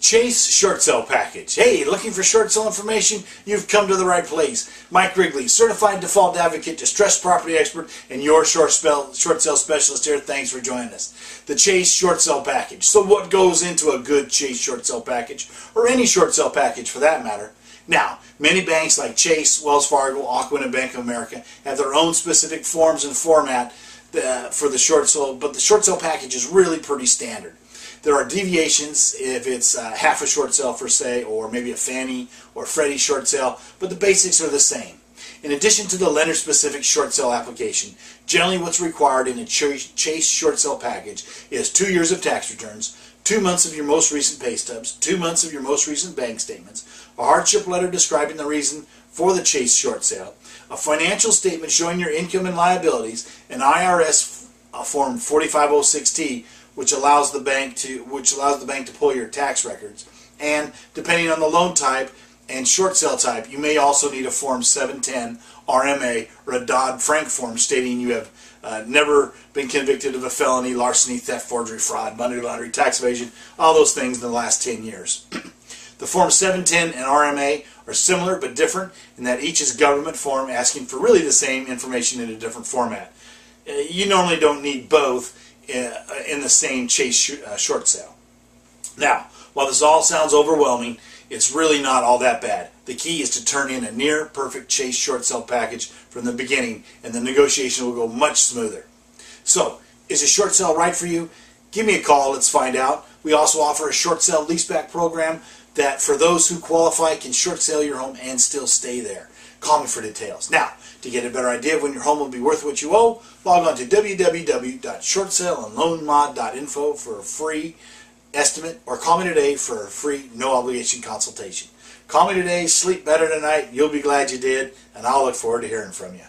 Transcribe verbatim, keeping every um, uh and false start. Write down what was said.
Chase short sale package. Hey, looking for short sale information? You've come to the right place. Mike Rigley, certified default advocate, distressed property expert, and your short sale short sale specialist here. Thanks for joining us. The Chase short sale package. So what goes into a good Chase short sale package, or any short sale package for that matter? Now, many banks like Chase, Wells Fargo, Ocwen, and Bank of America have their own specific forms and format uh, for the short sale, but the short sale package is really pretty standard. There are deviations if it's uh, half a short sale for say, or maybe a Fannie or Freddie short sale, but the basics are the same. In addition to the lender-specific short sale application, generally what's required in a Chase short sale package is two years of tax returns, two months of your most recent pay stubs, two months of your most recent bank statements, a hardship letter describing the reason for the Chase short sale, a financial statement showing your income and liabilities, and I R S uh, Form forty-five oh six T, which allows the bank to which allows the bank to pull your tax records. And depending on the loan type and short sale type, you may also need a Form seven ten, R M A, or a Dodd-Frank form stating you have uh, never been convicted of a felony, larceny, theft, forgery, fraud, money laundering, tax evasion, all those things in the last ten years. The Form seven ten and R M A are similar but different in that each is a government form asking for really the same information in a different format. Uh, you normally don't need both in the same Chase sh uh, short sale. Now, while this all sounds overwhelming, it's really not all that bad. The key is to turn in a near perfect Chase short sale package from the beginning, and the negotiation will go much smoother. So, is a short sale right for you? Give me a call, let's find out. We also offer a short sale leaseback program that for those who qualify can short sale your home and still stay there. Call me for details. Now, to get a better idea of when your home will be worth what you owe, log on to w w w dot short sale and loan mod dot info for a free estimate, or call me today for a free no-obligation consultation. Call me today, sleep better tonight, you'll be glad you did, and I'll look forward to hearing from you.